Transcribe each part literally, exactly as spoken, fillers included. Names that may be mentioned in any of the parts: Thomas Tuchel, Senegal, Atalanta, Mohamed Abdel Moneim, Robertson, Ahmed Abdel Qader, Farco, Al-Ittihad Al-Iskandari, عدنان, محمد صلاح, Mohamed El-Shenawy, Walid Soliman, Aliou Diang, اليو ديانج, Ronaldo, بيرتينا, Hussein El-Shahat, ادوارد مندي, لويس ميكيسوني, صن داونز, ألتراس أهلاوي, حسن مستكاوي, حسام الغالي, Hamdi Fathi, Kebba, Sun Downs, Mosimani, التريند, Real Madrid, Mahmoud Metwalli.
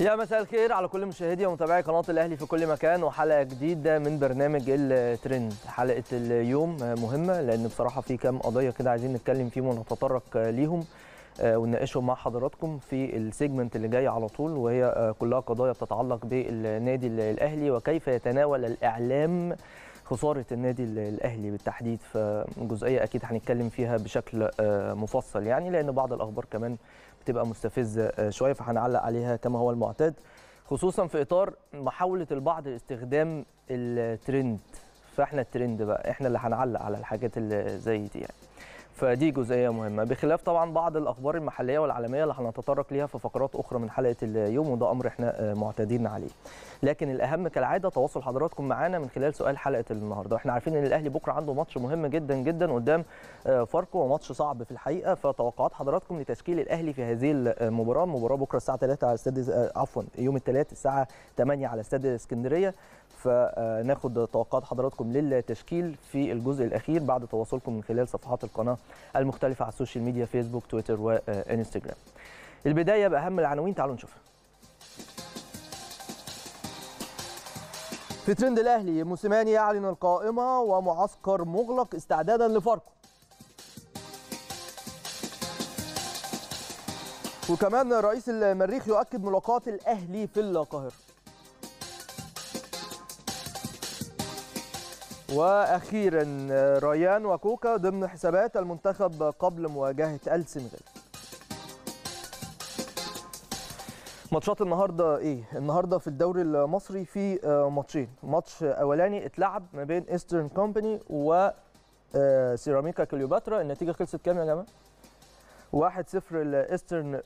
يا مساء الخير على كل مشاهدي ومتابعي قناه الاهلي في كل مكان، وحلقه جديده من برنامج الترند. حلقه اليوم مهمه لان بصراحه في كام قضيه كده عايزين نتكلم فيهم ونتطرق ليهم ونناقشهم مع حضراتكم في السيجمنت اللي جاي على طول، وهي كلها قضايا بتتعلق بالنادي الاهلي وكيف يتناول الاعلام خساره النادي الاهلي بالتحديد. فجزئيه اكيد هنتكلم فيها بشكل مفصل يعني، لان بعض الاخبار كمان بتبقى مستفزه شويه فهنعلق عليها كما هو المعتاد، خصوصا في اطار محاوله البعض لاستخدام الترند. فاحنا الترند بقى احنا اللي هنعلق على الحاجات اللي زي دي يعني، فدي جزئيه مهمه، بخلاف طبعا بعض الاخبار المحليه والعالميه اللي هنتطرق ليها في فقرات اخرى من حلقه اليوم، وده امر احنا معتادين عليه. لكن الاهم كالعاده تواصل حضراتكم معانا من خلال سؤال حلقه النهارده. احنا عارفين ان الاهلي بكره عنده ماتش مهم جدا جدا قدام فاركو، وماتش صعب في الحقيقه، فتوقعات حضراتكم لتشكيل الاهلي في هذه المباراه. المباراه بكره الساعه ثلاثة على استاد عفوا يوم الثلاث الساعه ثمانية على استاد اسكندريه، فناخد توقعات حضراتكم للتشكيل في الجزء الاخير بعد تواصلكم من خلال صفحات القناه المختلفه على السوشيال ميديا، فيسبوك، تويتر وانستجرام. البدايه باهم العناوين، تعالوا نشوفها. في ترند الاهلي، موسيماني يعلن القائمه ومعسكر مغلق استعدادا لفاركو. وكمان رئيس المريخ يؤكد ملاقات الاهلي في القاهره. واخيرا ريان وكوكا ضمن حسابات المنتخب قبل مواجهه السنغال. ماتشات النهارده ايه؟ النهارده في الدوري المصري في ماتشين، ماتش اولاني اتلعب ما بين ايسترن كومباني وسيراميكا كليوباترا، النتيجه خلصت كام يا جماعه؟ واحد صفر لايسترن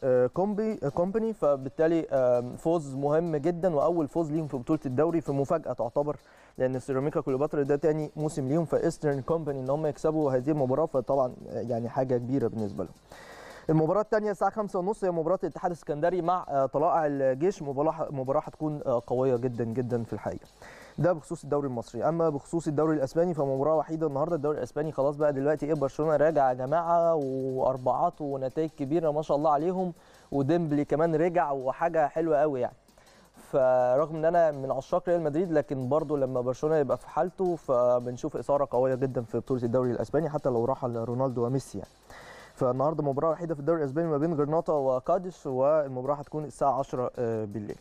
كومباني، فبالتالي فوز مهم جدا واول فوز ليهم في بطوله الدوري، في مفاجاه تعتبر لان سيراميكا كليوباترا ده تاني موسم ليهم، فايسترن كومباني ان هم يكسبوا هذه المباراه فطبعا يعني حاجه كبيره بالنسبه لهم. المباراه الثانيه الساعه خمسة وثلاثين هي مباراه الاتحاد الاسكندري مع طلائع الجيش، مباراه مباراه هتكون قويه جدا جدا في الحقيقه. ده بخصوص الدوري المصري. اما بخصوص الدوري الاسباني فمباراه وحيده النهارده، الدوري الاسباني خلاص بقى دلوقتي ايه، برشلونه راجع يا جماعه واربعات ونتائج كبيره ما شاء الله عليهم، وديمبلي كمان رجع وحاجه حلوه قوي يعني. فرغم ان انا من عشاق ريال مدريد، لكن برضو لما برشلونه يبقى في حالته فبنشوف اثاره قويه جدا في بطوله الدوري الاسباني، حتى لو رحل رونالدو وميسي يعني. فالنهارده مباراه وحيده في الدوري الاسباني ما بين غرناطه وكاديش، والمباراه هتكون الساعه عشرة بالليل.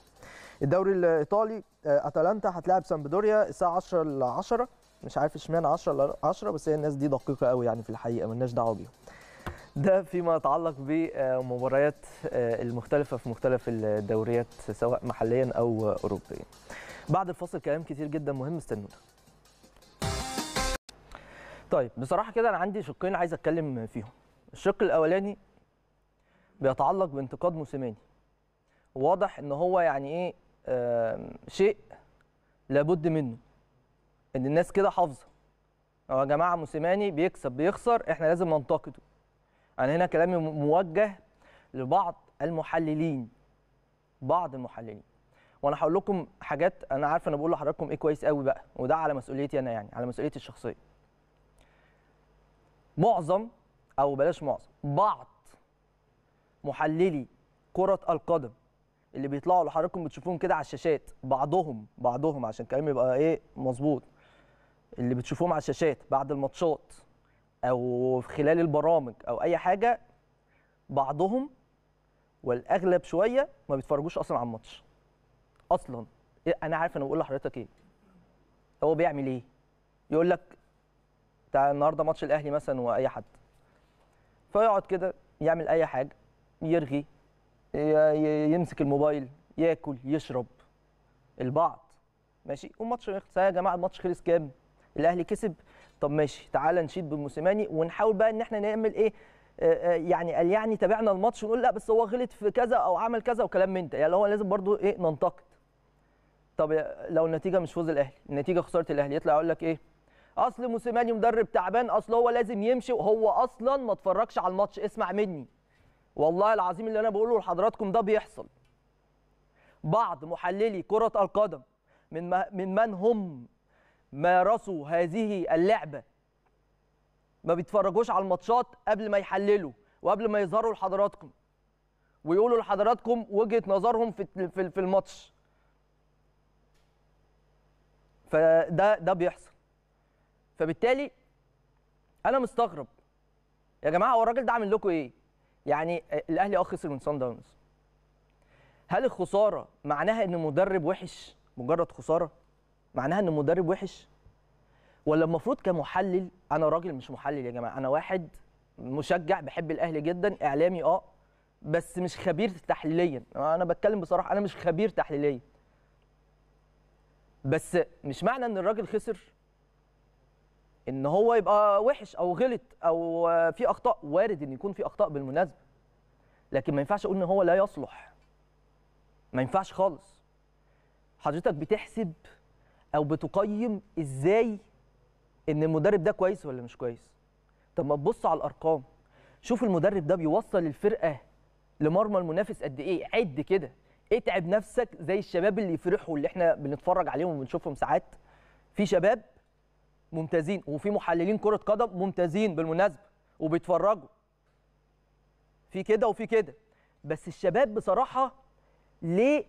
الدوري الايطالي اتلانتا هتلاعب سامبدوريا الساعه عشرة لعشرة، مش عارف اشمعنى عشرة لعشرة بس هي الناس دي دقيقه قوي يعني في الحقيقه، مالناش دعوه بيهم. ده فيما يتعلق بمباريات المختلفه في مختلف الدوريات سواء محليا او اوروبيا. بعد الفاصل كلام كتير جدا مهم، استنونا. طيب بصراحه كده انا عندي شقين عايز اتكلم فيهم. الشق الاولاني بيتعلق بانتقاد موسيماني، واضح ان هو يعني ايه شيء لابد منه، ان الناس كده حافظه يا جماعه موسيماني بيكسب بيخسر احنا لازم ننتقده. انا هنا كلامي موجه لبعض المحللين، بعض المحللين، وانا هقول لكم حاجات انا عارف انا بقول لحضراتكم ايه كويس قوي بقى، وده على مسؤوليتي انا يعني، على مسؤوليتي الشخصيه. معظم او بلاش معظم، بعض محللي كرة القدم اللي بيطلعوا لحضراتكم بتشوفوهم كده على الشاشات، بعضهم بعضهم عشان الكلام يبقى ايه مظبوط، اللي بتشوفوهم على الشاشات بعد الماتشات او خلال البرامج او اي حاجه، بعضهم والاغلب شويه ما بيتفرجوش اصلا على الماتش اصلا. انا عارف انا بقول لحضرتك ايه، هو بيعمل ايه، يقول لك بتاع النهارده ماتش الاهلي مثلا واي حد، فيقعد كده يعمل اي حاجه، يرغي، يمسك الموبايل، ياكل، يشرب. البعض ماشي والماتش يخلص، يا جماعه الماتش خلص كام؟ الاهلي كسب، طب ماشي تعالى نشيد بموسيماني ونحاول بقى ان احنا نعمل ايه يعني، قال يعني تابعنا الماتش ونقول لا بس هو غلط في كذا او عمل كذا وكلام من ده يعني، هو لازم برضو ايه ننتقد. طب لو النتيجه مش فوز الاهلي، النتيجه خساره الاهلي، يطلع يقول لك ايه اصل موسيماني مدرب تعبان، اصل هو لازم يمشي وهو اصلا ما اتفرجش على الماتش. اسمع مني والله العظيم اللي انا بقوله لحضراتكم ده بيحصل. بعض محللي كرة القدم من من من هم مارسوا هذه اللعبة ما بيتفرجوش على الماتشات قبل ما يحللوا وقبل ما يظهروا لحضراتكم، ويقولوا لحضراتكم وجهه نظرهم في في الماتش. فده ده بيحصل. فبالتالي انا مستغرب يا جماعه، هو الراجل ده عامل لكم ايه؟ يعني الاهلي اه خسر من صن داونز. هل الخساره معناها ان المدرب وحش؟ مجرد خساره معناها ان المدرب وحش؟ ولا المفروض كمحلل، انا راجل مش محلل يا جماعه، انا واحد مشجع بحب الاهلي جدا، اعلامي اه بس مش خبير تحليليا، انا بتكلم بصراحه انا مش خبير تحليليا. بس مش معنى ان الراجل خسر ان هو يبقى وحش او غلط او في اخطاء، وارد ان يكون في اخطاء بالمناسبه، لكن ما ينفعش اقول ان هو لا يصلح، ما ينفعش خالص. حضرتك بتحسب او بتقيم ازاي ان المدرب ده كويس ولا مش كويس؟ طب ما تبص على الارقام، شوف المدرب ده بيوصل الفرقه لمرمى المنافس قد ايه، عد كده، اتعب نفسك زي الشباب اللي يفرحوا اللي احنا بنتفرج عليهم وبنشوفهم ساعات. في شباب ممتازين وفي محللين كرة قدم ممتازين بالمناسبة وبيتفرجوا، في كده وفي كده، بس الشباب بصراحة ليه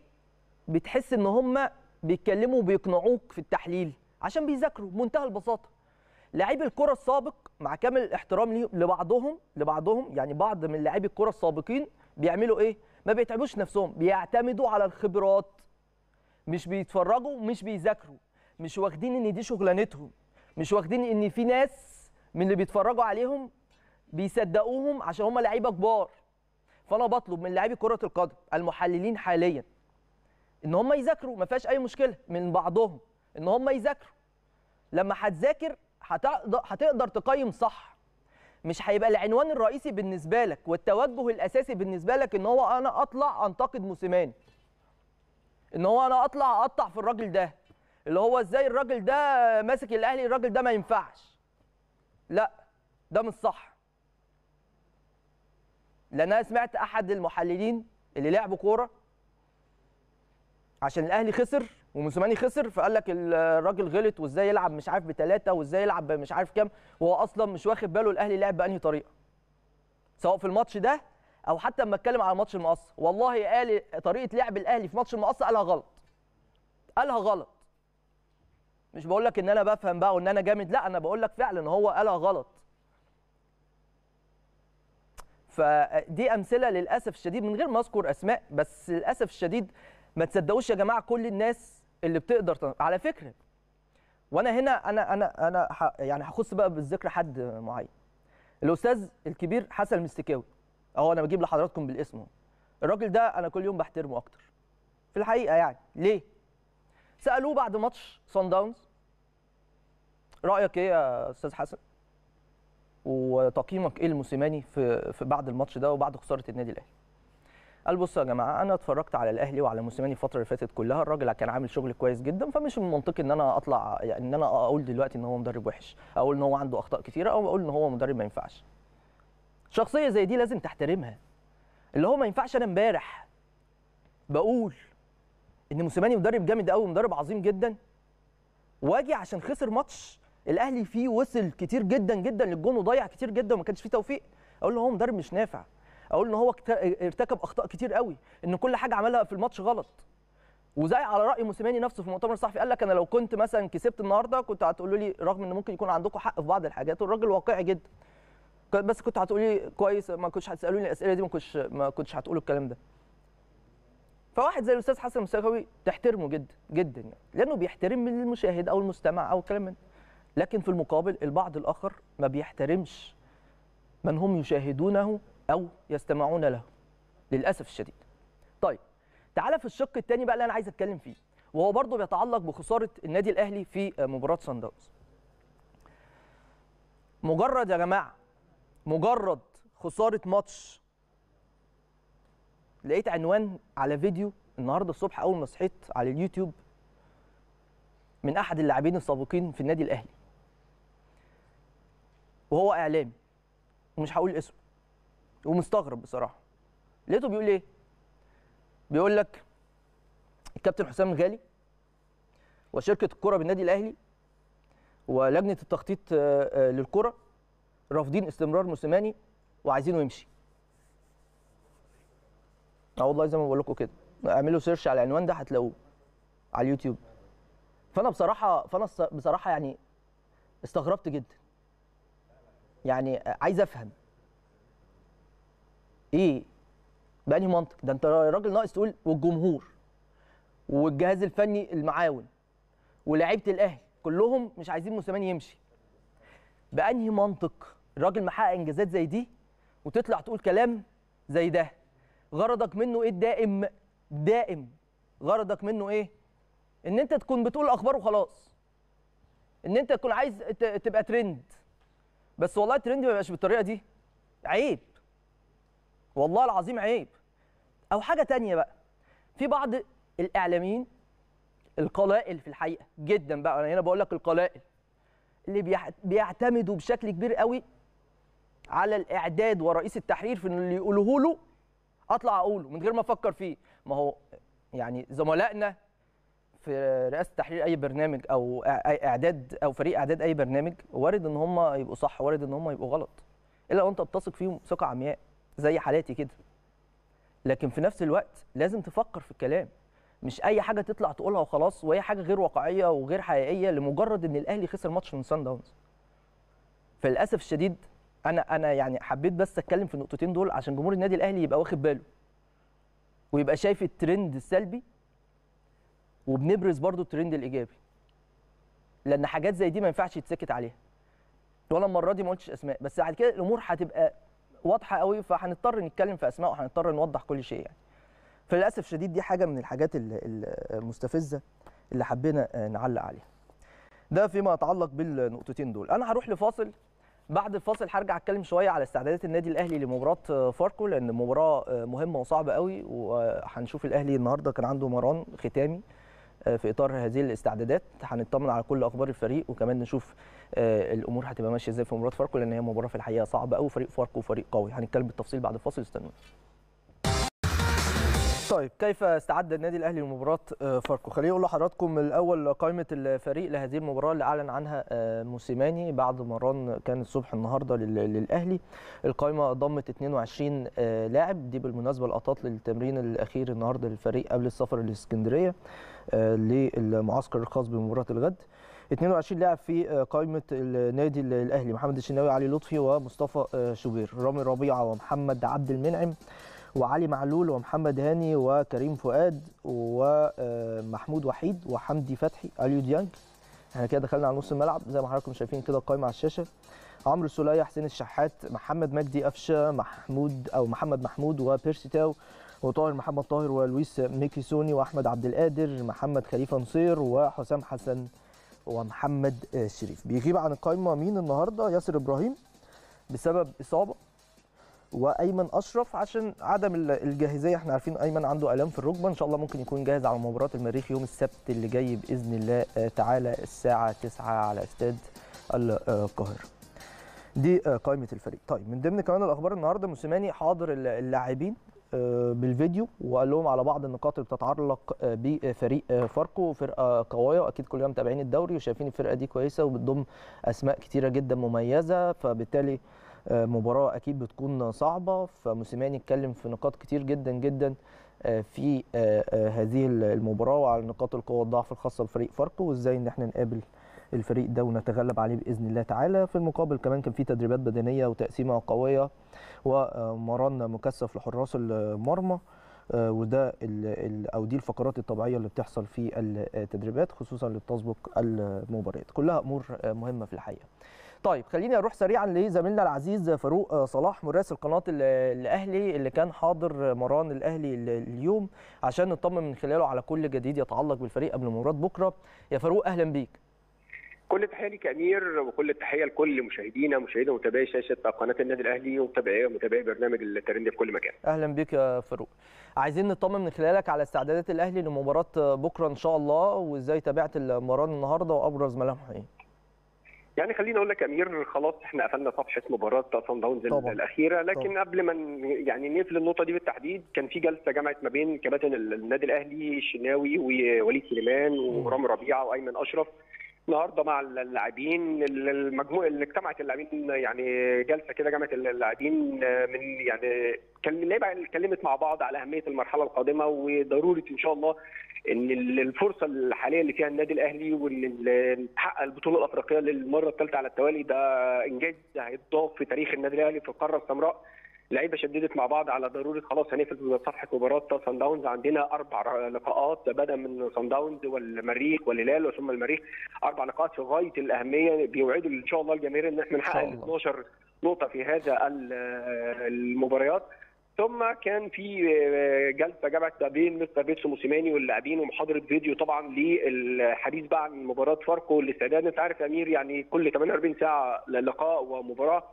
بتحس ان هم بيتكلموا وبيقنعوك في التحليل؟ عشان بيذاكروا بمنتهى البساطة. لاعبي الكرة السابق مع كامل الاحترام لبعضهم لبعضهم يعني بعض من لاعبي الكرة السابقين بيعملوا ايه؟ ما بيتعبوش نفسهم، بيعتمدوا على الخبرات، مش بيتفرجوا، مش بيذاكروا، مش واخدين ان دي شغلانتهم، مش واخدين ان في ناس من اللي بيتفرجوا عليهم بيصدقوهم عشان هم لعيبه كبار. فانا بطلب من لاعبي كره القدم المحللين حاليا ان هم يذاكروا، ما فيهاش اي مشكله من بعضهم ان هم يذاكروا. لما هتذاكر هتقدر هتقدر تقيم صح، مش هيبقى العنوان الرئيسي بالنسبه لك والتوجه الاساسي بالنسبه لك ان هو انا اطلع انتقد موسيماني، ان هو انا اطلع اقطع في الراجل ده، اللي هو ازاي الراجل ده ماسك الاهلي، الراجل ده ما ينفعش. لا، ده مش صح. لان انا سمعت احد المحللين اللي لعبوا كوره عشان الاهلي خسر وموسيماني خسر، فقال لك الراجل غلط وازاي يلعب مش عارف بثلاثه وازاي يلعب مش عارف كام، وهو اصلا مش واخد باله الاهلي لعب بانهي طريقه، سواء في الماتش ده او حتى لما اتكلم على ماتش المقص. والله قال طريقه لعب الاهلي في ماتش المقص قالها غلط، قالها غلط. مش بقول لك ان انا بفهم بقى وان انا جامد، لا، انا بقول لك فعلا ان هو قالها غلط. فدي امثله للاسف الشديد من غير ما اذكر اسماء، بس للاسف الشديد ما تصدقوش يا جماعه كل الناس اللي بتقدر تنظر. على فكره، وانا هنا انا انا انا ح... يعني هخص بقى بالذكر حد معين، الاستاذ الكبير حسن مستكاوي، اهو انا بجيب لحضراتكم بالاسم. الراجل ده انا كل يوم بحترمه اكتر في الحقيقه. يعني ليه؟ سألوه بعد ماتش صن داونز رأيك ايه يا استاذ حسن؟ وتقييمك ايه لموسيماني في, في بعد الماتش ده وبعد خسارة النادي الاهلي؟ قال بصوا يا جماعة، أنا اتفرجت على الأهلي وعلى موسيماني الفترة اللي فاتت كلها، الراجل كان عامل شغل كويس جدا، فمش من منطقي إن أنا أطلع يعني إن أنا أقول دلوقتي إن هو مدرب وحش، أقول إن هو عنده أخطاء كتيرة، أو أقول إن هو مدرب ما ينفعش. شخصية زي دي لازم تحترمها. اللي هو ما ينفعش، أنا امبارح بقول ان موسيماني مدرب جامد قوي ومدرب عظيم جدا، واجي عشان خسر ماتش الاهلي فيه وصل كتير جدا جدا للجون وضيع كتير جدا وما كانش فيه توفيق، اقول له هو مدرب مش نافع، اقول ان هو ارتكب اخطاء كتير قوي، ان كل حاجه عملها في الماتش غلط. وزي على راي موسيماني نفسه في مؤتمر صحفي قال لك انا لو كنت مثلا كسبت النهارده كنت هتقولوا لي، رغم ان ممكن يكون عندكم حق في بعض الحاجات والراجل واقعي جدا، بس كنت هتقولوا لي كويس، ما كنتش هتسالوني الاسئله دي، ما كنتش ما كنتش هتقولوا الكلام ده. فواحد زي الاستاذ حسن مستكاوي تحترمه جدا جدا، يعني لانه بيحترم المشاهد او المستمع او الكلام ده. لكن في المقابل البعض الاخر ما بيحترمش من هم يشاهدونه او يستمعون له للاسف الشديد. طيب تعالى في الشق الثاني بقى اللي انا عايز اتكلم فيه، وهو برضه بيتعلق بخساره النادي الاهلي في مباراه صن داونز. مجرد يا جماعه مجرد خساره ماتش، لقيت عنوان على فيديو النهارده الصبح اول ما صحيت على اليوتيوب من احد اللاعبين السابقين في النادي الاهلي، وهو اعلامي ومش هقول اسمه، ومستغرب بصراحه لقيته بيقول ايه، بيقول لك الكابتن حسام الغالي وشركه الكره بالنادي الاهلي ولجنه التخطيط للكره رافضين استمرار موسيماني وعايزينه يمشي. اه والله زي ما بقول لكم كده، اعملوا سيرش على العنوان ده هتلاقوه على اليوتيوب. فانا بصراحه فانا بصراحه يعني استغربت جدا، يعني عايز افهم ايه بأنهي منطق ده. انت راجل ناقص تقول والجمهور والجهاز الفني المعاون ولاعيبه الاهلي كلهم مش عايزين موسيماني يمشي. بأنهي منطق الراجل محقق انجازات زي دي وتطلع تقول كلام زي ده؟ غرضك منه ايه الدائم؟ دائم غرضك منه ايه؟ ان انت تكون بتقول اخبار وخلاص، ان انت تكون عايز تبقى ترند. بس والله الترند ما بيبقاش بالطريقه دي. عيب والله العظيم، عيب. او حاجه تانية بقى، في بعض الاعلاميين القلائل في الحقيقه جدا بقى، انا هنا بقول لك القلائل، اللي بيعتمدوا بشكل كبير قوي على الاعداد ورئيس التحرير في اللي يقولوه له اطلع اقوله من غير ما افكر فيه. ما هو يعني زملائنا في رئاسه تحرير اي برنامج او اعداد او فريق اعداد اي برنامج، وارد ان هم يبقوا صح، وارد ان هم يبقوا غلط، الا لو انت بتثق فيهم ثقه عمياء زي حالاتي كده. لكن في نفس الوقت لازم تفكر في الكلام، مش اي حاجه تطلع تقولها وخلاص، وهي حاجه غير واقعيه وغير حقيقيه لمجرد ان الاهلي خسر ماتش من سان داونز. فللاسف الشديد انا انا يعني حبيت بس اتكلم في النقطتين دول عشان جمهور النادي الاهلي يبقى واخد باله ويبقى شايف الترند السلبي، وبنبرز برضو الترند الايجابي، لان حاجات زي دي ما ينفعش يتسكت عليها. ولا المره دي ما قلتش اسماء، بس بعد كده الامور هتبقى واضحه قوي، فهنضطر نتكلم في اسماء وهنضطر نوضح كل شيء يعني. فللاسف شديد دي حاجه من الحاجات المستفزه اللي حبينا نعلق عليها. ده فيما يتعلق بالنقطتين دول. انا هروح لفاصل، بعد الفاصل هرجع اتكلم شويه على استعدادات النادي الاهلي لمباراه فاركو، لان مباراه مهمه وصعبه قوي، وهنشوف الاهلي النهارده كان عنده مران ختامي في اطار هذه الاستعدادات. هنطمن على كل اخبار الفريق، وكمان نشوف الامور هتبقى ماشيه ازاي في مباراه فاركو، لان هي مباراه في الحقيقه صعبه قوي، وفريق فاركو فريق قوي. هنتكلم بالتفصيل بعد الفاصل، استنوا. طيب، كيف استعد النادي الاهلي لمباراه فاركو؟ خليني اقول لحضراتكم الاول قائمه الفريق لهذه المباراه اللي اعلن عنها موسيماني بعد مران كان الصبح النهارده للاهلي. القائمه ضمت اثنين وعشرين لاعب، دي بالمناسبه لقطات للتمرين الاخير النهارده للفريق قبل السفر للاسكندريه للمعسكر الخاص بمباراه الغد. اثنين وعشرين لاعب في قائمه النادي الاهلي: محمد الشناوي، علي لطفي، ومصطفى شوبير، رامي ربيعه، ومحمد عبد المنعم، وعلي معلول، ومحمد هاني، وكريم فؤاد، ومحمود وحيد، وحمدي فتحي، اليو ديانج. احنا كده دخلنا على نص الملعب زي ما حضراتكم شايفين كده القايمه على الشاشه: عمرو السوليه، حسين الشحات، محمد مجدي قفشه، محمود او محمد محمود، وبيرسي تاو، وطاهر محمد طاهر، ولويس ميكيسوني، واحمد عبد القادر، محمد خليفه نصير، وحسام حسن، ومحمد شريف. بيغيب عن القايمه مين النهارده؟ ياسر ابراهيم بسبب اصابه، وايمن اشرف عشان عدم الجاهزيه. احنا عارفين ايمن عنده الام في الركبه، ان شاء الله ممكن يكون جاهز على مباراه المريخ يوم السبت اللي جاي باذن الله تعالى الساعه تسعة على استاد القاهره. دي قائمه الفريق. طيب، من ضمن كمان الاخبار النهارده، موسيماني حاضر اللاعبين بالفيديو وقال لهم على بعض النقاط اللي بتتعلق بفريق فاركو، فرقه قويه، واكيد كلنا متابعين الدوري وشايفين الفرقه دي كويسه وبتضم اسماء كتيره جدا مميزه، فبالتالي مباراة أكيد بتكون صعبة. فموسيماني اتكلم في نقاط كتير جدا جدا في هذه المباراة، وعلى نقاط القوة والضعف الخاصة بفريق فاركو، وازاي ان احنا نقابل الفريق ده ونتغلب عليه بإذن الله تعالى. في المقابل كمان كان في تدريبات بدنية وتقسيمة قوية ومران مكثف لحراس المرمى، وده او دي الفقرات الطبيعيه اللي بتحصل في التدريبات خصوصا اللي بتسبق المباريات. كلها امور مهمه في الحقيقه. طيب، خليني اروح سريعا لزميلنا العزيز فاروق صلاح مراسل قناه الاهلي، اللي كان حاضر مران الاهلي اليوم عشان نطمن من خلاله على كل جديد يتعلق بالفريق قبل مباراه بكره. يا فاروق، اهلا بيك. كل التحيه ليك يا امير، وكل التحيه لكل مشاهدينا ومشاهدينا ومتابعي شاشه قناه النادي الاهلي ومتابعي ومتابعي برنامج الترند في كل مكان. اهلا بك يا فاروق. عايزين نطمن من خلالك على استعدادات الاهلي لمباراه بكره ان شاء الله، وازاي تابعت المران النهارده وابرز ملامحه ايه؟ يعني خليني اقول لك يا امير، خلاص احنا قفلنا صفحه مباراه صن داونز الاخيره، لكن طبعا قبل ما يعني نقفل النقطه دي بالتحديد، كان في جلسه جمعت ما بين كباتن النادي الاهلي الشناوي ووليد سليمان ورامي ربيعه وايمن اشرف، النهارده مع اللاعبين المجموعه اللي اجتمعت اللاعبين، يعني جلسه كده جمعت اللاعبين، من يعني كان اللعيبه اتكلمت مع بعض على اهميه المرحله القادمه وضروره ان شاء الله ان الفرصه الحاليه اللي فيها النادي الاهلي وان حقق البطوله الافريقيه للمره الثالثه على التوالي ده انجاز هيتضاف في تاريخ النادي الاهلي في القاره السمراء. اللعيبه شددت مع بعض على ضروره خلاص هنقفل صفحه مباراه صن داونز، عندنا اربع لقاءات بدا من صن داونز والمريخ والهلال وثم المريخ، اربع لقاءات في غايه الاهميه. بيوعدوا ان شاء الله الجماهير ان احنا نحقق اثناشر نقطه في هذا المباريات. ثم كان في جلسه جمعت بين مستر بيتسو موسيماني واللاعبين ومحاضره فيديو طبعا للحديث بقى عن مباراه فاركو والاستعداد. انت عارف يا امير يعني كل ثمانية وأربعين ساعه لقاء ومباراه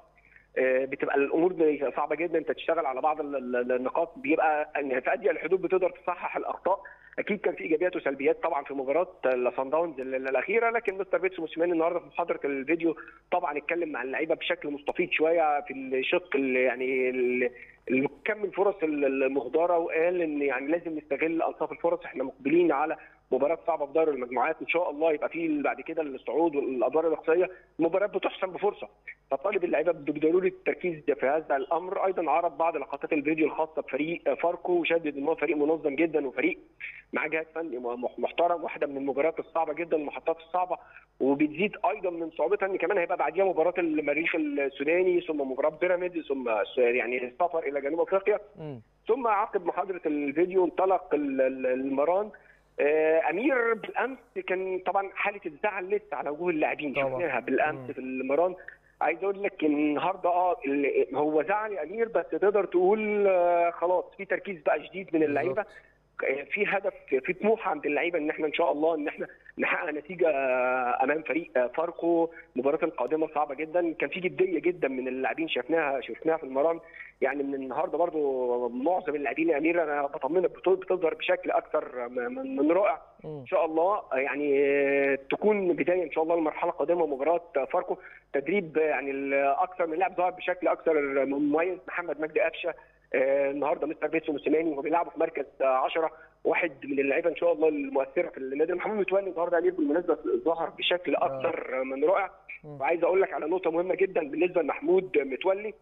بتبقى الامور صعبه جدا، انت تشتغل على بعض النقاط بيبقى ان في اضيق الحدود بتقدر تصحح الاخطاء. اكيد كان في ايجابيات وسلبيات طبعا في مباراه صن داونز الاخيره، لكن مستر بيتسو موسيماني النهارده في محاضره الفيديو طبعا اتكلم مع اللعيبه بشكل مستفيض شويه في الشق يعني ال كم الفرص المهدره، وقال ان يعني لازم نستغل انصاف الفرص، احنا مقبلين على مباراه صعبه في دوري المجموعات، ان شاء الله يبقى في بعد كده الصعود والادوار الاقصائيه المباراه بتحسم بفرصه، فطالب اللعيبه بضروره التركيز في هذا الامر. ايضا عرض بعض لقطات الفيديو الخاصه بفريق فاركو وشدد ان هو فريق منظم جدا وفريق مع جهاز فني محترم، واحده من المباريات الصعبه جدا المحطات الصعبه، وبتزيد ايضا من صعوبتها ان كمان هيبقى بعديها مباراه المريخ السوداني ثم مباراه بيراميدز ثم يعني السفر الى جنوب افريقيا. ثم عقب محاضره الفيديو انطلق المران. امير بالامس كان طبعا حاله الزعل لسه على وجوه اللاعبين شفناها بالامس في المران. عايز اقول لك النهارده اه هو زعل يا امير، بس تقدر تقول خلاص في تركيز بقى شديد من اللعيبه، في هدف في طموح عند اللعيبه ان احنا ان شاء الله ان احنا نحقق نتيجه امام فريق فاركو. المباراه القادمه صعبه جدا، كان في جديه جدا من اللاعبين شفناها شفناها في المران. يعني من النهارده برضو معظم اللاعبين يا امير انا بطمنك بتظهر بشكل اكثر من رائع ان شاء الله، يعني تكون بدايه ان شاء الله المرحله القادمه مباراه فاركو. تدريب يعني اكثر من لاعب ظهر بشكل اكثر مميز، محمد مجدي قفشه النهارده مستر بيتسو موسيماني وهو بيلعبه في مركز عشرة، واحد من اللعيبه ان شاء الله المؤثره في النادي. محمود متولي النهارده عليه بالمناسبه ظهر بشكل اكثر من رائع. وعايز اقول لك على نقطه مهمه جدا بالنسبه لمحمود متولي،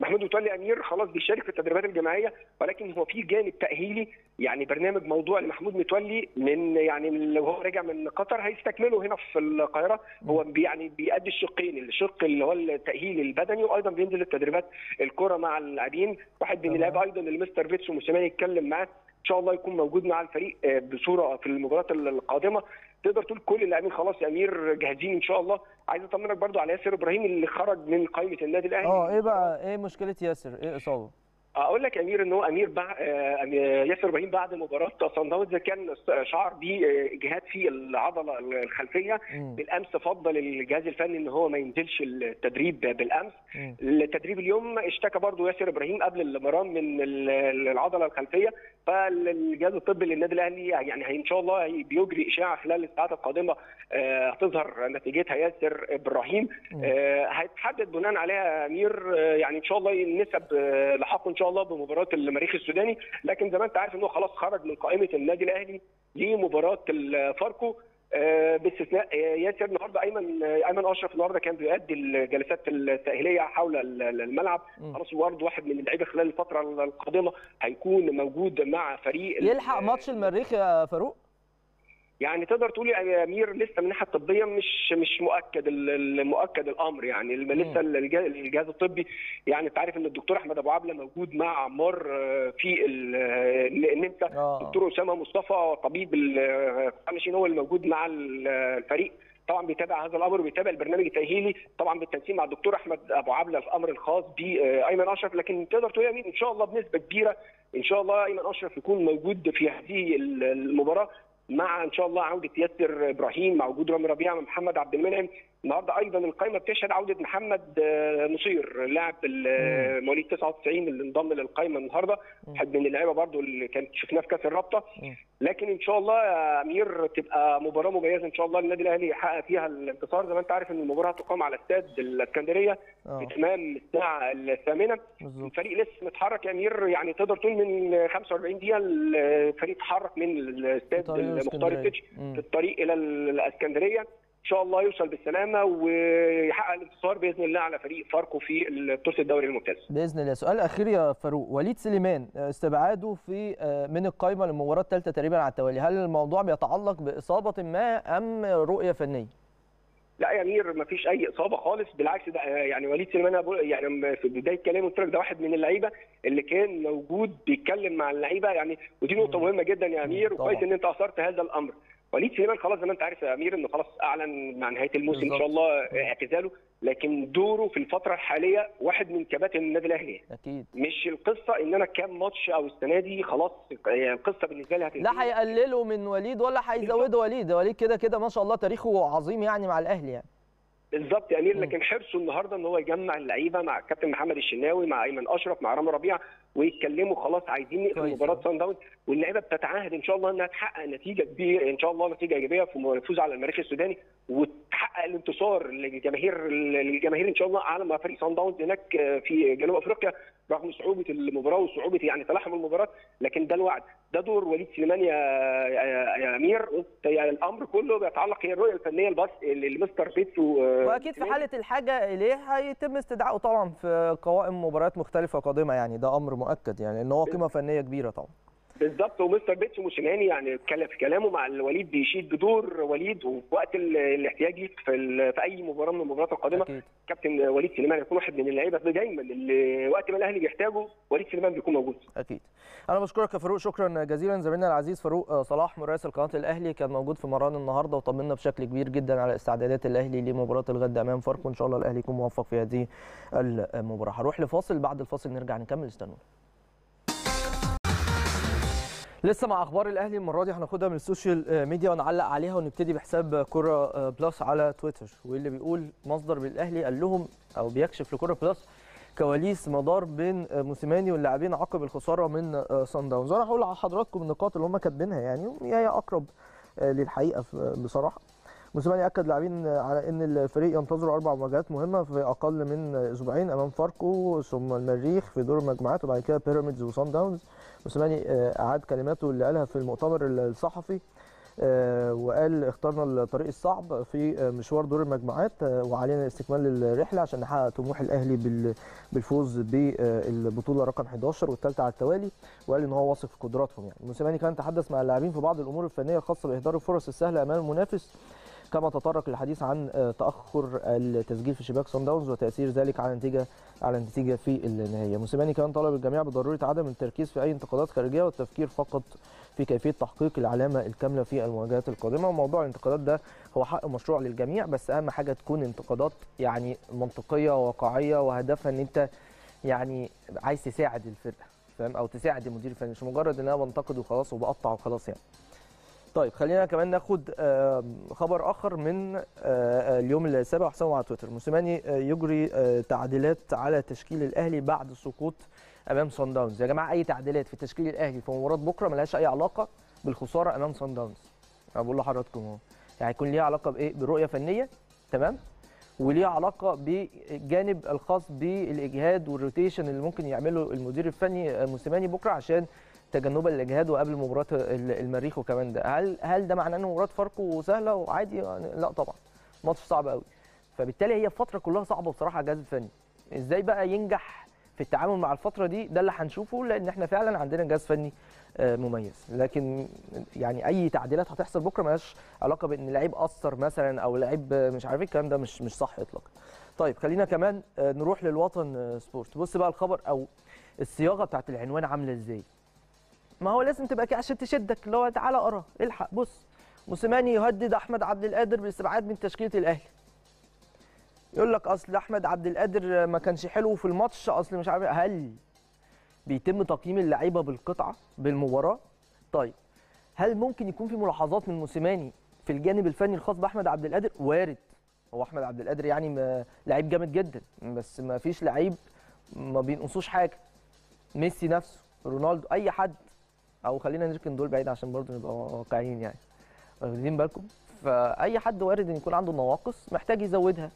محمود متولي امير خلاص بيشارك في التدريبات الجماعيه، ولكن هو في جانب تاهيلي يعني برنامج موضوع لمحمود متولي من يعني لو هو راجع من قطر هيستكمله هنا في القاهره. هو يعني بيأدي الشقين، الشق اللي هو التاهيل البدني وايضا بينزل التدريبات الكره مع اللاعبين. واحد من اللاعب ايضا اللي مستر بيتسو موسيماني يتكلم معاه ان شاء الله يكون موجود مع الفريق بصوره في المباراه القادمه. تقدر تقول كل اللاعبين خلاص يا امير جاهزين ان شاء الله. عايز اطمنك برضو على ياسر ابراهيم اللي خرج من قائمه النادي الاهلي. اه ايه بقى ايه مشكله ياسر؟ ايه اصابه؟ اقول لك يا امير ان هو امير بع... ياسر ابراهيم بعد مباراه صن داونز كان شعر بجهات في العضله الخلفيه. م. بالامس فضل الجهاز الفني ان هو ما ينزلش التدريب بالامس. م. التدريب اليوم اشتكى برضه ياسر ابراهيم قبل المران من العضله الخلفيه، فالجهاز الطبي للنادي الاهلي يعني ان شاء الله بيجري اشاعه خلال الساعات القادمه هتظهر نتيجتها ياسر ابراهيم. هيتحدد بناء عليها يا امير يعني ان شاء الله النسب لحقه ان شاء الله بمباراه المريخ السوداني، لكن زي ما انت عارف انه خلاص خرج من قائمه النادي الاهلي لمباراه الفاركو باستثناء ياسر. النهارده ايمن ايمن اشرف النهارده كان بيؤدي الجلسات التاهيليه حول الملعب، خلاص برضه واحد من اللعيبه خلال الفتره القادمه هيكون موجود مع فريق. يلحق ماتش المريخ يا فاروق؟ يعني تقدر تقول يا امير لسه من الناحيه الطبيه مش مش مؤكد المؤكد الامر، يعني لسه الجهاز الطبي يعني انت عارف ان الدكتور احمد ابو عبله موجود مع عمار في النمسا، الدكتور اسامه مصطفى طبيب القرنشين هو اللي موجود مع الفريق طبعا بيتابع هذا الامر وبيتابع البرنامج التاهيلي طبعا بالتنسيق مع الدكتور احمد ابو عبله في الامر الخاص بايمن اشرف. لكن تقدر تقول يا امير ان شاء الله بنسبه كبيره ان شاء الله ايمن اشرف يكون موجود في هذه المباراه مع ان شاء الله عوده ياسر ابراهيم مع وجود رامي ربيعه مع محمد عبد المنعم. النهارده ايضا القائمه بتشهد عوده محمد نصير لاعب مواليد تسعة وتسعين اللي انضم للقائمه النهارده، واحد من اللعيبه برده اللي كانت شفناه في كاس الرابطه. لكن ان شاء الله يا امير تبقى مباراه مميزه ان شاء الله النادي الاهلي يحقق فيها الانتصار. زي ما انت عارف ان المباراه هتقام على استاد الاسكندريه بتمام الساعه الثامنة. الفريق لسه متحرك يا امير، يعني تقدر تقول من خمسة وأربعين دقيقه الفريق اتحرك من الاستاد المختار التتش في الطريق الى الاسكندريه. ان شاء الله يوصل بالسلامه ويحقق الانتصار باذن الله على فريق فاركو في بطوله الدوري الممتاز باذن الله. سؤال اخير يا فاروق، وليد سليمان استبعاده في من القائمه للمباراه الثالثه تقريبا على التوالي، هل الموضوع بيتعلق باصابه ما ام رؤيه فنيه؟ لا يا امير، ما فيش اي اصابه خالص، بالعكس ده يعني وليد سليمان يعني في بدايه كلامي قلت لك ده واحد من اللعيبه اللي كان موجود بيتكلم مع اللعيبه يعني، ودي نقطه مهمه جدا يا امير، وكويس ان انت اثرت هذا الامر. وليد سليمان خلاص زي ما انت عارف يا امير انه خلاص اعلن مع نهايه الموسم بالضبط. ان شاء الله اعتزاله، لكن دوره في الفتره الحاليه واحد من كباتن النادي الاهلي اكيد، مش القصه ان انا كام ماتش او السنه دي خلاص، القصه بالنسبه لي هتنتهي. لا هيقللوا من وليد ولا هيزودوا وليد، وليد كده كده ما شاء الله تاريخه عظيم يعني مع الاهلي يعني. بالظبط يا امير، لكن حرصه النهارده ان هو يجمع اللعيبه مع الكابتن محمد الشناوي مع ايمن اشرف مع رامي ربيع ويتكلموا خلاص عايزين نقفل مباراه صن داونز، واللعيبه بتتعهد ان شاء الله انها تحقق نتيجه كبيره ان شاء الله، نتيجه ايجابيه في الفوز على المريخ السوداني وتحقق الانتصار للجماهير للجماهير ان شاء الله على ما فريق صن داونز هناك في جنوب افريقيا، رغم صعوبه المباراه وصعوبه يعني تلاحم المباراه، لكن ده الوعد، ده دور وليد سليمان يا يا امير. يعني الامر كله بيتعلق هي الرؤيه الفنيه الباص لمستر بيتسو، واكيد في حاله الحاجه اليه هيتم استدعائه طبعا في قوائم مباريات مختلفه قادمه يعني، ده امر مؤكد يعني ان هو قيمه فنيه كبيره طبعا. بالظبط، ومستر بيتسو موسيماني يعني اتكلم في كلامه مع الوليد بيشيد بدور وليد، وفي وقت الاحتياج ليك في, في اي مباراه من المباريات القادمه كابتن وليد سليمان هيكون واحد من اللعيبه دايما اللي وقت ما الاهلي بيحتاجه وليد سليمان بيكون موجود. اكيد. انا بشكرك يا فاروق، شكرا جزيلا. زميلنا العزيز فاروق صلاح مراسل قناه الاهلي كان موجود في مران النهارده وطمنا بشكل كبير جدا على استعدادات الاهلي لمباراه الغد امام فاركو، وان شاء الله الاهلي يكون موفق في هذه المباراه. هروح لفاصل، بعد الفاصل نرجع نكمل، استنونا. لسه مع اخبار الاهلي المره دي هناخدها من السوشيال ميديا ونعلق عليها، ونبتدي بحساب كره بلس على تويتر، واللي بيقول مصدر بالاهلي قال لهم او بيكشف لكره بلس كواليس مدار بين موسيماني واللاعبين عقب الخساره من صن داونز. انا هقول على حضراتكم النقاط اللي هم كاتبينها يعني، وهي اقرب للحقيقه بصراحه. موسيماني اكد لاعبين على ان الفريق ينتظر اربع مواجهات مهمه في اقل من اسبوعين امام فاركو ثم المريخ في دور المجموعات وبعد كده بيراميدز وصن داونز. موسيماني اعاد كلماته اللي قالها في المؤتمر الصحفي وقال اخترنا الطريق الصعب في مشوار دور المجموعات وعلينا استكمال الرحله عشان نحقق طموح الاهلي بالفوز بالبطوله رقم احد عشر والثالثه على التوالي، وقال ان هو واثق في قدراتهم يعني. موسيماني كان تحدث مع اللاعبين في بعض الامور الفنيه الخاصه باهدار الفرص السهله امام المنافس، كما تطرق للحديث عن تاخر التسجيل في شباك صن داونز وتاثير ذلك على نتيجه على النتيجه في النهايه. موسيماني كان طلب الجميع بضروره عدم التركيز في اي انتقادات خارجيه والتفكير فقط في كيفيه تحقيق العلامه الكامله في المواجهات القادمه، وموضوع الانتقادات ده هو حق مشروع للجميع، بس اهم حاجه تكون انتقادات يعني منطقيه وواقعيه وهدفها ان انت يعني عايز تساعد الفرقه فاهم، او تساعد المدير الفني، مش مجرد ان انا بنتقد وخلاص وبقطع وخلاص يعني. طيب خلينا كمان ناخد خبر اخر من اليوم السابع، حسام على تويتر موسيماني يجري تعديلات على تشكيل الاهلي بعد السقوط امام صن داونز. يا جماعه اي تعديلات في تشكيل الاهلي في مباراه بكره ملهاش اي علاقه بالخساره امام صن داونز، انا بقول لحضراتكم اهو يعني، هيكون ليها علاقه بايه؟ برؤيه فنيه تمام، وليها علاقه بالجانب الخاص بالاجهاد والروتيشن اللي ممكن يعمله المدير الفني موسيماني بكره عشان تجنبا للاجهاد وقبل مباراه المريخ وكمان ده. هل هل ده معناه ان مباراه فاركو سهله وعادي؟ لا طبعا، ماتش صعب قوي، فبالتالي هي الفتره كلها صعبه بصراحه على الجهاز الفني. ازاي بقى ينجح في التعامل مع الفتره دي؟ ده اللي هنشوفه، لان احنا فعلا عندنا جهاز فني مميز، لكن يعني اي تعديلات هتحصل بكره مالهاش علاقه بان لعيب اثر مثلا او لعيب مش عارف ايه، الكلام ده مش مش صح اطلاقا. طيب خلينا كمان نروح للوطن سبورت. بص بقى الخبر او الصياغه بتاعت العنوان عامله ازاي، ما هو لازم تبقى كده عشان تشدك اللي هو تعالى اقرا الحق. بص موسيماني يهدد احمد عبد القادر بالاستبعاد من تشكيله الاهلي، يقول لك اصل احمد عبد القادر ما كانش حلو في الماتش اصل مش عارف. هل بيتم تقييم اللعيبه بالقطعه بالمباراه؟ طيب هل ممكن يكون في ملاحظات من موسيماني في الجانب الفني الخاص باحمد عبد القادر؟ وارد، هو احمد عبد القادر يعني لعيب جامد جدا، بس ما فيش لعيب ما بينقصوش حاجه، ميسي نفسه، رونالدو، اي حد، او خلينا نركن دول بعيد عشان برضه نبقى واقعيين يعني، واخدين بالكم؟ فاي حد وارد ان يكون عنده نواقص محتاج يزودها،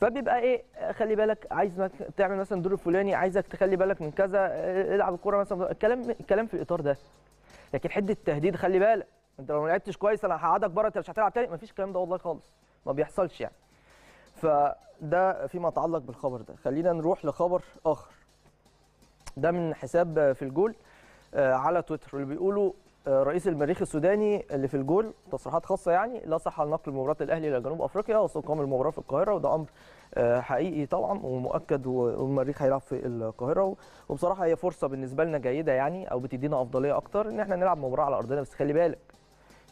فبيبقى ايه، خلي بالك عايزك تعمل مثلا دور الفلاني، عايزك تخلي بالك من كذا، العب الكوره مثلا، الكلام الكلام في الاطار ده. لكن حده التهديد خلي بالك انت لو ما لعبتش كويس انا هقعدك بره انت مش هتلعب تاني، مفيش الكلام ده والله خالص. ما بيحصلش يعني. فده فيما يتعلق بالخبر ده. خلينا نروح لخبر اخر. ده من حساب في الجول على تويتر اللي بيقولوا رئيس المريخ السوداني اللي في الجول تصريحات خاصه يعني لا صحه لنقل مباراه الاهلي الى جنوب افريقيا واستقام المباراه في القاهره، وده امر حقيقي طبعا ومؤكد، والمريخ هيلعب في القاهره، وبصراحه هي فرصه بالنسبه لنا جيده يعني، او بتدينا افضليه اكتر ان احنا نلعب مباراه على ارضنا. بس خلي بالك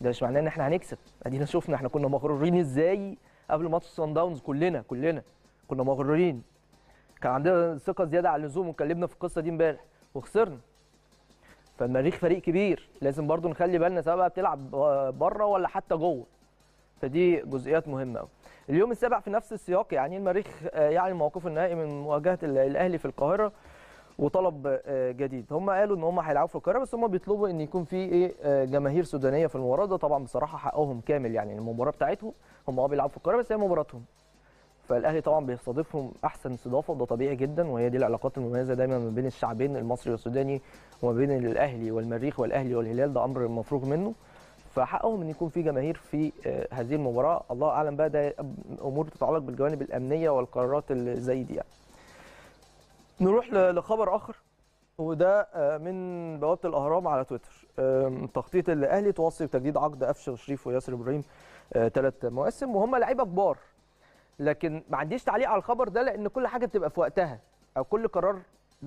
ده مش معناه ان احنا هنكسب، ادينا شفنا احنا كنا مغرورين ازاي قبل ماتش سان داونز، كلنا كلنا كنا مغرورين، كان عندنا ثقه زياده على اللزوم واتكلمنا في القصه دي امبارح وخسرنا. فالمريخ فريق كبير، لازم برضو نخلي بالنا سواء بقى بتلعب بره ولا حتى جوه. فدي جزئيات مهمه قوي. اليوم السابع في نفس السياق يعني المريخ يعني موقفه النهائي من مواجهه الاهلي في القاهره وطلب جديد. هم قالوا ان هم هيلعبوا في القاهره، بس هم بيطلبوا ان يكون في ايه جماهير سودانيه في المباراه. ده طبعا بصراحه حقهم كامل يعني، المباراه بتاعتهم هم اه بيلعبوا في القاهره بس هي مباراتهم. فالاهلي طبعا بيستضيفهم احسن استضافه وده طبيعي جدا، وهي دي العلاقات المميزه دايما ما بين الشعبين المصري والسوداني وما بين الاهلي والمريخ والاهلي والهلال، ده امر مفروغ منه. فحقهم ان يكون في جماهير في هذه المباراه، الله اعلم بقى ده امور تتعلق بالجوانب الامنيه والقرارات اللي زي دي يعني. نروح لخبر اخر وده من بوابه الاهرام على تويتر. تخطيط الاهلي توصي بتجديد عقد أفشة شريف وياسر ابراهيم ثلاث مواسم، وهم لعيبه كبار. لكن ما عنديش تعليق على الخبر ده لان كل حاجه بتبقى في وقتها، او كل قرار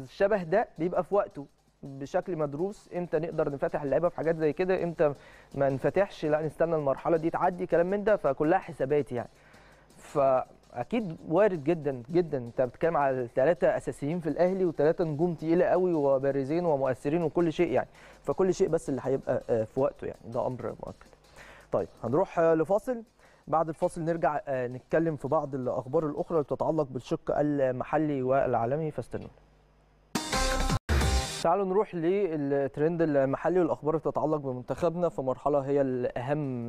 شبه ده بيبقى في وقته بشكل مدروس. امتى نقدر نفتح اللعيبه في حاجات زي كده، امتى ما نفتحش، لا نستنى المرحله دي تعدي، كلام من ده. فكلها حسابات يعني، فاكيد وارد جدا جدا. انت بتتكلم على ثلاثه اساسيين في الاهلي وثلاثه نجوم تقيله قوي وبارزين ومؤثرين وكل شيء يعني، فكل شيء بس اللي هيبقى في وقته يعني، ده امر مؤكد. طيب هنروح لفاصل، بعد الفاصل نرجع نتكلم في بعض الأخبار الأخرى اللي بتتعلق بالشق المحلي والعالمي، فاستنونا. تعالوا نروح للترند المحلي والأخبار اللي بتتعلق بمنتخبنا في مرحلة هي الأهم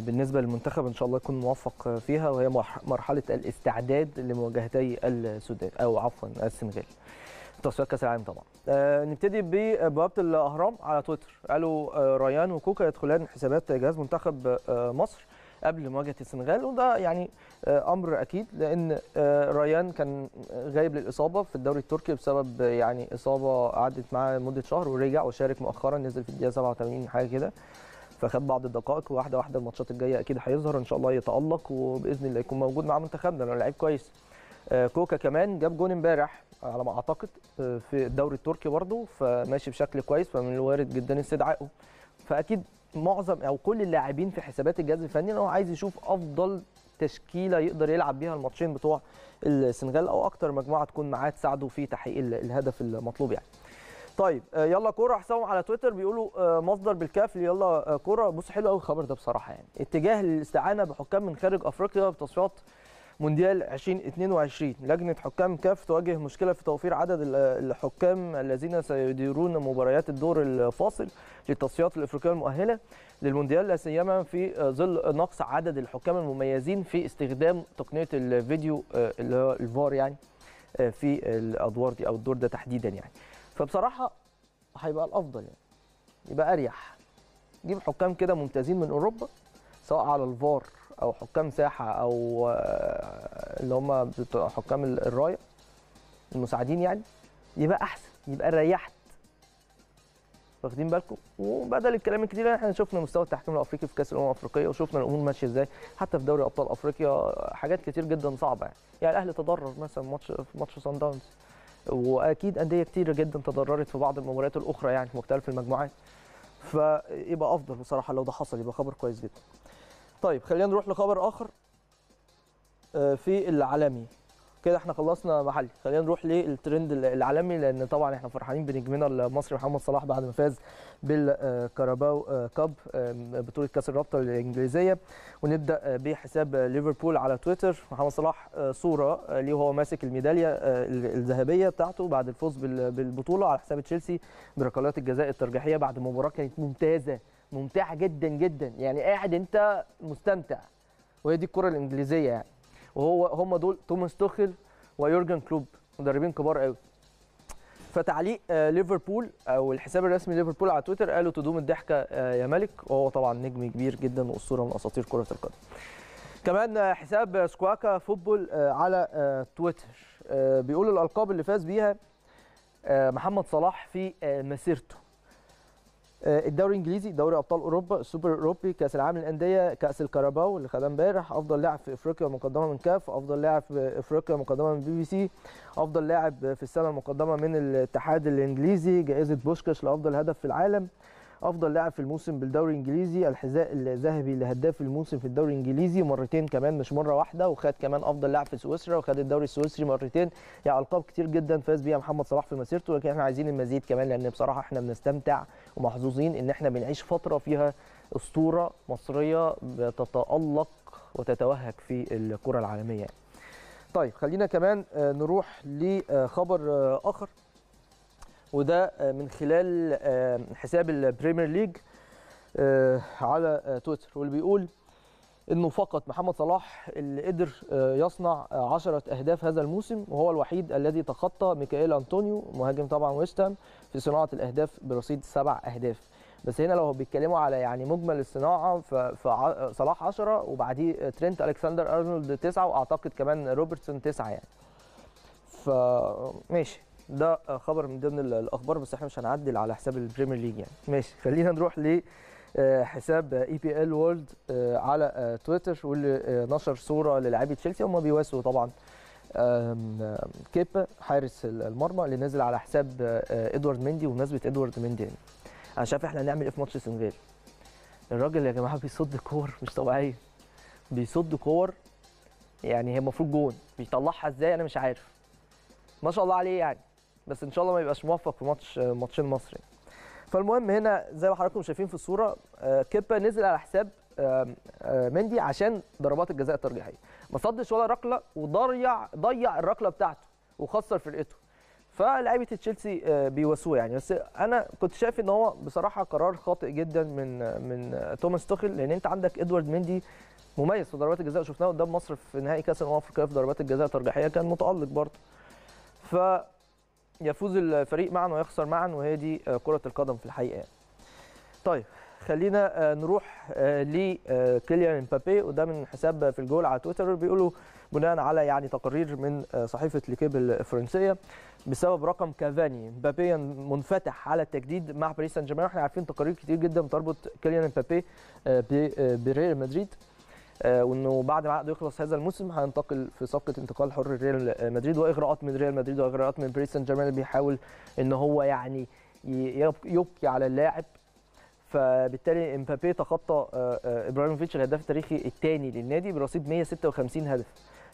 بالنسبة للمنتخب، إن شاء الله يكون موفق فيها، وهي مرحلة الاستعداد لمواجهتي السودان أو عفوا السنغال. تصفيات كاس العالم طبعا. آه نبتدي ببوابه الأهرام على تويتر. قالوا آه ريان وكوكا يدخلان حسابات جهاز منتخب آه مصر قبل مواجهه السنغال، وده يعني آه امر اكيد لان آه ريان كان غايب للاصابه في الدوري التركي بسبب يعني اصابه قعدت معاه لمده شهر، ورجع وشارك مؤخرا، نزل في الدقيقه سبعة وثمانين حاجه كده، فخد بعض الدقائق. واحده واحده الماتشات الجايه اكيد هيظهر ان شاء الله، يتالق وباذن الله يكون موجود مع منتخبنا لانه لعيب كويس. آه كوكا كمان جاب جون امبارح على ما اعتقد في الدوري التركي برضه، فماشي بشكل كويس، فمن الوارد جدا استدعائه. فاكيد معظم او كل اللاعبين في حسابات الجهاز الفني هو عايز يشوف افضل تشكيله يقدر يلعب بيها الماتشين بتوع السنغال، او اكتر مجموعه تكون معاه تساعده في تحقيق الهدف المطلوب يعني. طيب يلا كوره حسابهم على تويتر بيقولوا مصدر بالكاف يلا كوره. بص حلو قوي الخبر ده بصراحه يعني، اتجاه للاستعانه بحكام من خارج افريقيا بتصفيات مونديال ألفين واثنين وعشرين. لجنه حكام كاف تواجه مشكله في توفير عدد الحكام الذين سيديرون مباريات الدور الفاصل للتصفيات الافريقيه المؤهله للمونديال، لا سيما في ظل نقص عدد الحكام المميزين في استخدام تقنيه الفيديو اللي هو الفار يعني في الادوار دي او الدور ده تحديدا يعني. فبصراحه هيبقى الافضل يعني، يبقى اريح جيب حكام كده ممتازين من اوروبا سواء على الفار او حكام ساحه او اللي هم حكام الرايه المساعدين يعني، يبقى احسن، يبقى ريحت. واخدين بالكم؟ وبدل الكلام الكتير احنا شفنا مستوى التحكيم الافريقي في كاس الامم الافريقيه، وشفنا الامور ماشيه ازاي حتى في دوري ابطال افريقيا، حاجات كتير جدا صعبه يعني. يعني الاهلي تضرر مثلا ماتش في ماتش صن داونز، واكيد انديه كتير جدا تضررت في بعض المباريات الاخرى يعني في مختلف المجموعات. فيبقى افضل بصراحه لو ده حصل، يبقى خبر كويس جدا. طيب خلينا نروح لخبر اخر في العالمي كده، احنا خلصنا محلي، خلينا نروح للترند العالمي لان طبعا احنا فرحانين بنجمنا المصري محمد صلاح بعد ما فاز بالكاراباو كاب بطوله كاس الرابطه الانجليزيه. ونبدا بحساب ليفربول على تويتر. محمد صلاح صوره ليه وهو ماسك الميداليه الذهبيه بتاعته بعد الفوز بالبطوله على حساب تشيلسي بركلات الجزاء الترجيحيه بعد مباراه كانت ممتازه ممتعه جدا جدا يعني، قاعد انت مستمتع، وهي دي الكره الانجليزيه يعني. وهو هم دول توماس توخيل ويورجن كلوب، مدربين كبار قوي. فتعليق ليفربول او الحساب الرسمي ليفربول على تويتر قالوا تدوم الضحكه يا ملك، وهو طبعا نجم كبير جدا واسطوره من اساطير كره القدم. كمان حساب سكواكا فوتبول على تويتر بيقول الألقاب اللي فاز بيها محمد صلاح في مسيرته: الدوري الانجليزي، دوري ابطال اوروبا، السوبر الاوروبي، كاس العالم للانديه، كاس الكاراباو اللي خدها امبارح، افضل لاعب في افريقيا مقدمه من كاف، افضل لاعب في افريقيا مقدمه من بي بي سي، افضل لاعب في السنه مقدمه من الاتحاد الانجليزي، جائزه بوشكاش لافضل هدف في العالم، افضل لاعب في الموسم بالدوري الانجليزي، الحذاء الذهبي لهداف الموسم في الدوري الانجليزي مرتين كمان مش مره واحده، وخد كمان افضل لاعب في سويسرا وخد الدوري السويسري مرتين. يعني القاب كتير جدا فاز بيها محمد صلاح في مسيرته، لكن احنا عايزين المزيد كمان، لان بصراحه احنا بنستمتع ومحظوظين ان احنا بنعيش فتره فيها اسطوره مصريه بتتالق وتتوهج في الكره العالميه. طيب خلينا كمان نروح لخبر اخر، وده من خلال حساب البريمير ليج على تويتر، واللي بيقول انه فقط محمد صلاح اللي قدر يصنع عشرة اهداف هذا الموسم، وهو الوحيد الذي تخطى ميكائيل انطونيو مهاجم طبعا ويست هام في صناعه الاهداف برصيد سبع اهداف. بس هنا لو بيتكلموا على يعني مجمل الصناعه فصلاح عشرة، وبعديه ترينت الكسندر ارنولد تسعة، واعتقد كمان روبرتسون تسعة يعني. فماشي، ده خبر من ضمن الاخبار، بس احنا مش هنعدل على حساب البريمير ليج يعني. ماشي، خلينا نروح لحساب اي بي ال وورلد على تويتر، واللي نشر صوره للاعبي تشيلسي هم بيواسوا طبعا كيبا حارس المرمى، اللي نازل على حساب ادوارد مندي. ومناسبه ادوارد مندي، انا شايف احنا هنعمل ايه في ماتش السنغال. الراجل يا جماعه بيصد كور مش طبيعيه، بيصد كور يعني هي المفروض جون، بيطلعها ازاي انا مش عارف، ما شاء الله عليه يعني. بس ان شاء الله ما يبقاش موفق في ماتش ماتشين مصر. فالمهم هنا زي ما حضراتكم شايفين في الصوره، كيبا نزل على حساب مندي عشان ضربات الجزاء الترجيحيه، ما صدش ولا ركله، وضيع ضيع الركله بتاعته وخسر فرقته. فلاعيبه تشيلسي بيواسوه يعني. بس انا كنت شايف ان هو بصراحه قرار خاطئ جدا من من توماس توخل، لان انت عندك ادوارد مندي مميز في ضربات الجزاء، شفناه قدام مصر في نهائي كاس الامم الافريقيه في ضربات الجزاء الترجيحيه كان متالق برضه. ف يفوز الفريق معا ويخسر معا، وهي دي كرة القدم في الحقيقة. طيب خلينا نروح لكيليان امبابي، وده من حساب في الجول على تويتر، بيقولوا بناء على يعني تقارير من صحيفة ليكيب الفرنسية بسبب رقم كافاني، امبابي منفتح على التجديد مع باريس سان جيرمان. احنا عارفين تقارير كتير جدا بتربط كيليان امبابي بريال مدريد، وانه بعد ما عقده يخلص هذا الموسم هينتقل في صفقه انتقال حر ريال مدريد، واغراءات من ريال مدريد واغراءات من باريس سان جيرمان اللي بيحاول ان هو يعني يبكي على اللاعب. فبالتالي امبابي تخطى ابراهيموفيتش الهداف التاريخي الثاني للنادي برصيد مئة وستة وخمسين هدف،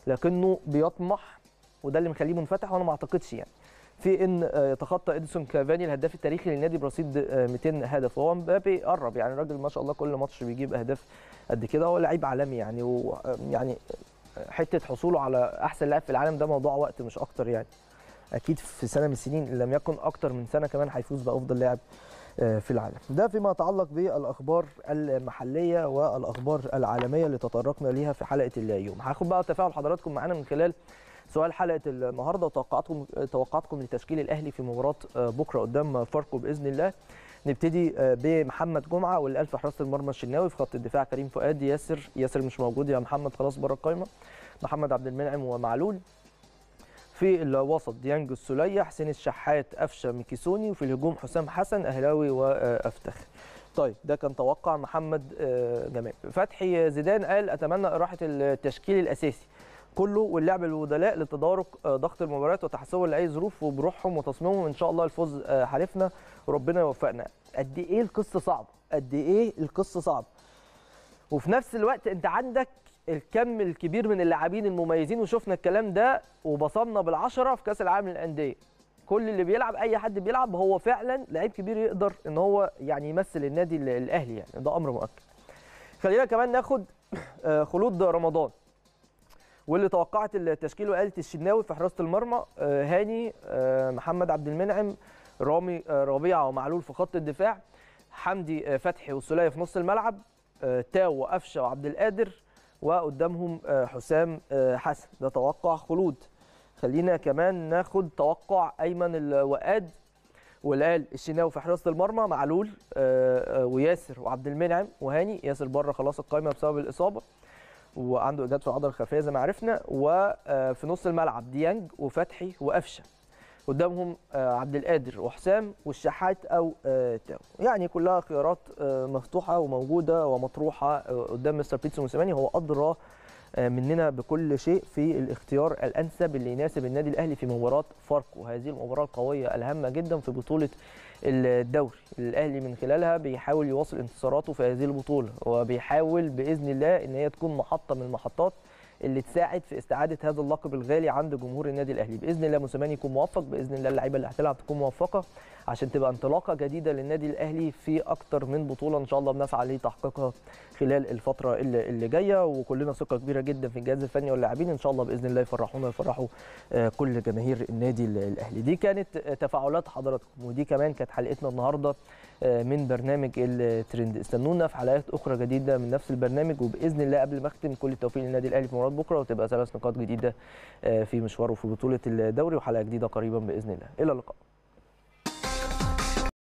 لكنه بيطمح، وده اللي مخليه منفتح، وانا ما اعتقدش يعني في ان يتخطى اديسون كافاني الهداف التاريخي للنادي برصيد مئتين هدف. وهو امبابي قرب يعني، الراجل ما شاء الله كل ماتش بيجيب اهداف قد كده، هو لعيب عالمي يعني، ويعني حته حصوله على احسن لاعب في العالم ده موضوع وقت مش اكتر يعني. اكيد في سنه من السنين ان لم يكن اكتر من سنه كمان هيفوز بافضل لاعب في العالم. ده فيما يتعلق بالاخبار المحليه والاخبار العالميه اللي تطرقنا ليها في حلقه اليوم. هاخد بقى تفاعل حضراتكم معانا من خلال سؤال حلقه النهارده، وتوقعاتكم توقعاتكم لتشكيل الاهلي في مباراه بكره قدام فاركو باذن الله. نبتدي بمحمد جمعه واللي قال في حراسه المرمى الشناوي، في خط الدفاع كريم فؤاد، ياسر ياسر مش موجود يا محمد خلاص بره القايمه، محمد عبد المنعم ومعلول، في الوسط ديانج السليه، حسين الشحات، قفشه، ميكيسوني، وفي الهجوم حسام حسن، اهلاوي وافتخر. طيب ده كان توقع محمد جمال. فتحي زيدان قال اتمنى اراحه التشكيل الاساسي كله واللعب البدلاء لتدارك ضغط المباريات وتحسن لاي ظروف، وبروحهم وتصميمهم ان شاء الله الفوز حالفنا وربنا يوفقنا. قد ايه القصه صعبه، قد ايه القصه صعبه، وفي نفس الوقت انت عندك الكم الكبير من اللاعبين المميزين، وشفنا الكلام ده وبصمنا بالعشره في كاس العالم للانديه. كل اللي بيلعب، اي حد بيلعب هو فعلا لعيب كبير يقدر ان هو يعني يمثل النادي الاهلي يعني، ده امر مؤكد. خلينا كمان ناخد خلود رمضان واللي توقعت التشكيل وقالت الشناوي في حراسه المرمى، هاني، محمد عبد المنعم، رامي ربيعه ومعلول في خط الدفاع، حمدي فتحي والسليه في نص الملعب، تاو وقفشه وعبد القادر، وقدامهم حسام حسن. ده توقع خلود. خلينا كمان ناخد توقع ايمن الوقاد واللي قال الشناوي في حراسه المرمى، معلول وياسر وعبد المنعم وهاني، ياسر بره خلاص القايمه بسبب الاصابه، وعنده اجهاد في العضله الخلفيه زي ما عرفنا. وفي نص الملعب ديانج وفتحي وقفشه، قدامهم عبد القادر وحسام والشحات او تاو. يعني كلها خيارات مفتوحه وموجوده ومطروحه قدام مستر بيتسو موسيماني، هو ادرى مننا بكل شيء في الاختيار الانسب اللي يناسب النادي الاهلي في مباراه فاركو، هذه المباراه القويه الهامه جدا في بطوله الدوري. الاهلي من خلالها بيحاول يواصل انتصاراته في هذه البطوله، وبيحاول باذن الله ان هي تكون محطه من المحطات اللي تساعد في استعاده هذا اللقب الغالي عند جمهور النادي الاهلي. باذن الله موسيماني يكون موفق، باذن الله اللعيبه اللي هتلعب تكون موفقه، عشان تبقى انطلاقه جديده للنادي الاهلي في اكتر من بطوله ان شاء الله بنسعى لتحقيقها خلال الفتره اللي, اللي جايه. وكلنا ثقه كبيره جدا في الجهاز الفني واللاعبين، ان شاء الله باذن الله يفرحونا ويفرحوا كل جماهير النادي الاهلي. دي كانت تفاعلات حضراتكم، ودي كمان كانت حلقتنا النهارده من برنامج الترند. استنونا في حلقات اخرى جديده من نفس البرنامج، وباذن الله قبل ما اختم كل التوفيق للنادي الاهلي في مباراه بكره، وتبقى ثلاث نقاط جديده في مشواره في بطوله الدوري، وحلقه جديده قريبا باذن الله. الى اللقاء.